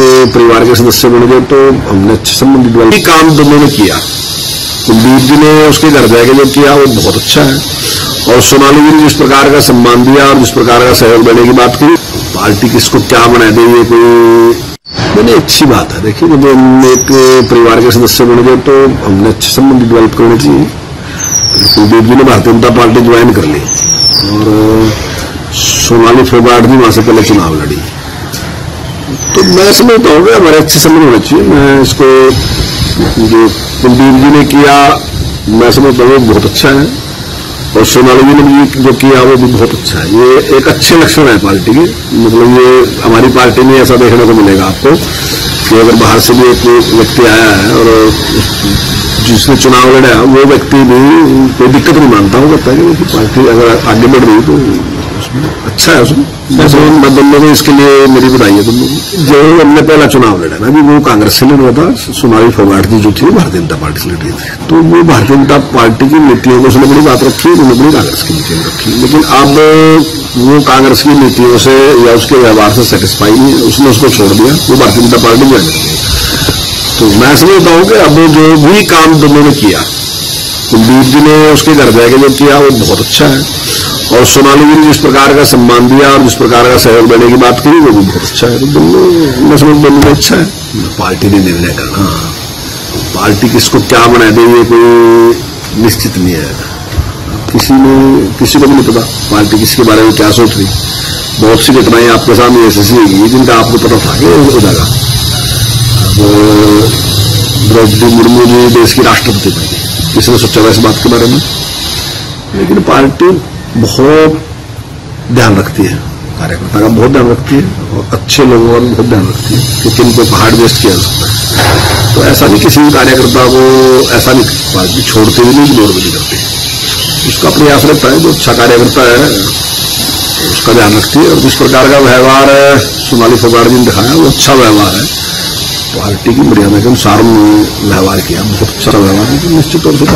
के परिवार के सदस्य बन गए, तो हमने संबंधित वाले काम दोनों ने किया। कुलदीप जी ने उसके घर जाके जो किया वो बहुत अच्छा है, और सोनाली जी ने जिस प्रकार का सम्मान दिया और जिस प्रकार का सहयोग देने की बात की, पार्टी किसको क्या बना दे ये कोई मैंने अच्छी बात है। देखिए जब हम एक परिवार के सदस्य बन गए तो हमने अच्छे संबंध डेवलप करने चाहिए। कुलदीप जी ने भारतीय जनता पार्टी ज्वाइन कर ली और सोनाली फोगाट जी वहां से पहले चुनाव लड़ी, तो मैं समझता हूँ हमारे अच्छे संबंध होने चाहिए। मैं इसको जो कुलदीप जी ने किया मैं समझता हूँ बहुत अच्छा है, और सोनाली जी ने भी जो किया वो भी बहुत अच्छा है। ये एक अच्छे लक्षण है पार्टी के, मतलब ये हमारी पार्टी में ऐसा देखने को मिलेगा आपको कि अगर बाहर से भी एक व्यक्ति आया है और जिसने चुनाव लड़ा वो व्यक्ति भी कोई दिक्कत नहीं मानता हूँ, कहता है कि पार्टी अगर आगे बढ़ रही तो उसमें अच्छा है। उसमें बदलने में इसके लिए मेरी बधाई है। जो हमने पहला चुनाव लड़ा ना, वो कांग्रेस से लड़ा था, सोनाली फोगाट जी जो थी भारतीय जनता पार्टी से लड़ी थी, तो वो भारतीय जनता पार्टी की नीतियों को उसने बड़ी बात रखी, उन्होंने बड़ी कांग्रेस की नीतियां रखी, लेकिन अब वो कांग्रेस की नीतियों से या उसके व्यवहार से सेटिस्फाई नहीं है, उसने उसको छोड़ दिया, वो भारतीय जनता पार्टी ज्वाइन कर गई। तो मैं समझता हूँ कि अब जो भी काम दोनों ने किया, कुलदीप जी ने उसके घर जाके जो किया वो बहुत अच्छा है, और सोनाली जी ने जिस प्रकार का सम्मान दिया और जिस प्रकार का सहयोग देने की बात करी वो भी बहुत अच्छा है। तो दोनों मैं समझता हूँ अच्छा है। पार्टी ने निर्णय करना, पार्टी किसको क्या बना दे ये कोई निश्चित नहीं है, किसी को भी नहीं पता पार्टी किसके बारे में क्या सोच रही। बहुत सी घटनाएं आपके सामने ऐसी होगी जिनका आपको पता था कि हो जाएगा। द्रौपदी मुर्मू जी देश की राष्ट्रपति बनी, किसने सोचा था इस बात के बारे में? लेकिन पार्टी बहुत ध्यान रखती है, कार्यकर्ता का बहुत ध्यान रखती है, और अच्छे लोगों का बहुत ध्यान रखती है कि किनको पहाड़ वेस्ट किया जा सकता है। तो ऐसा नहीं किसी कार्यकर्ता को ऐसा नहीं पार्टी छोड़ते भी नहीं, इग्नोर भी नहीं करती, उसका प्रयास रहता है। जो अच्छा कार्यकर्ता है उसका ध्यान रखती है, और जिस प्रकार का व्यवहार सोनाली फोगाट जी ने दिखाया वो अच्छा व्यवहार है, पार्टी की मर्यादा के अनुसार उन्होंने व्यवहार किया, बहुत अच्छा व्यवहार है। निश्चित तौर से